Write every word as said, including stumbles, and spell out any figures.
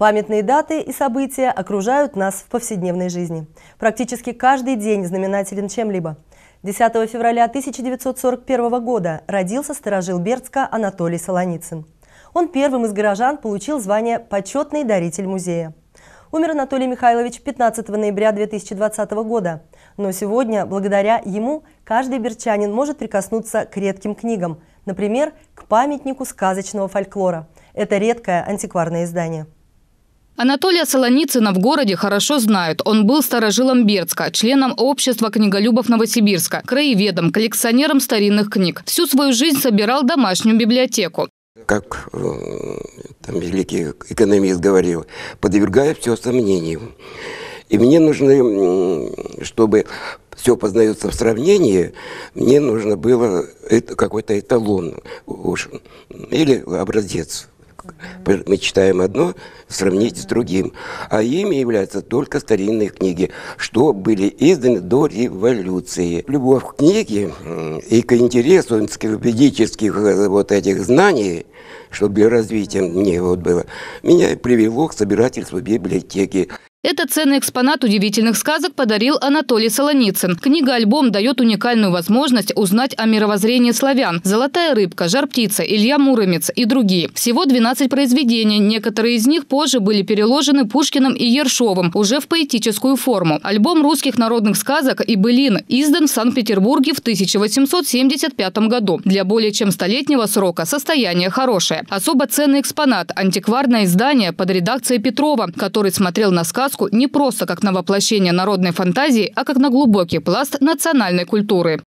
Памятные даты и события окружают нас в повседневной жизни. Практически каждый день знаменателен чем-либо. десятого февраля тысяча девятьсот сорок первого года родился старожил Бердска Анатолий Солоницын. Он первым из горожан получил звание «Почетный даритель музея». Умер Анатолий Михайлович пятнадцатого ноября две тысячи двадцатого года. Но сегодня, благодаря ему, каждый бердчанин может прикоснуться к редким книгам, например, к памятнику сказочного фольклора. Это редкое антикварное издание. Анатолия Солоницына в городе хорошо знают. Он был старожилом Бердска, членом общества книголюбов Новосибирска, краеведом, коллекционером старинных книг. Всю свою жизнь собирал домашнюю библиотеку. Как там великий экономист говорил, подвергая все сомнению. И мне нужны, чтобы все познается в сравнении, мне нужно было какой-то эталон уж, или образец. Мы читаем одно, сравнить с другим. А ими являются только старинные книги, что были изданы до революции. Любовь к книге и к интересу энциклопедических вот этих знаний, что для развития мне вот было, меня привело к собирательству библиотеки. Этот ценный экспонат удивительных сказок подарил Анатолий Солоницын. Книга-альбом дает уникальную возможность узнать о мировоззрении славян. «Золотая рыбка», «Жар-птица», «Илья Муромец» и другие. Всего двенадцать произведений. Некоторые из них позже были переложены Пушкиным и Ершовым уже в поэтическую форму. Альбом русских народных сказок и былин издан в Санкт-Петербурге в тысяча восемьсот семьдесят пятом году. Для более чем столетнего срока состояние хорошее. Особо ценный экспонат – антикварное издание под редакцией Петрова, который смотрел на сказку не просто как на воплощение народной фантазии, а как на глубокий пласт национальной культуры.